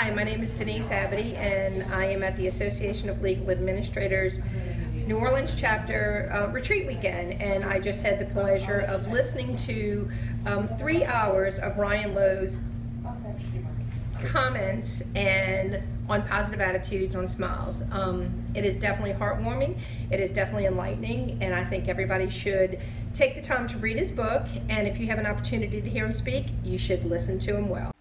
Hi, my name is Denise Avity, and I am at the Association of Legal Administrators New Orleans chapter retreat weekend, and I just had the pleasure of listening to 3 hours of Ryan Lowe's comments and on positive attitudes, on smiles. It is definitely heartwarming, it is definitely enlightening, and I think everybody should take the time to read his book, and if you have an opportunity to hear him speak, you should listen to him well.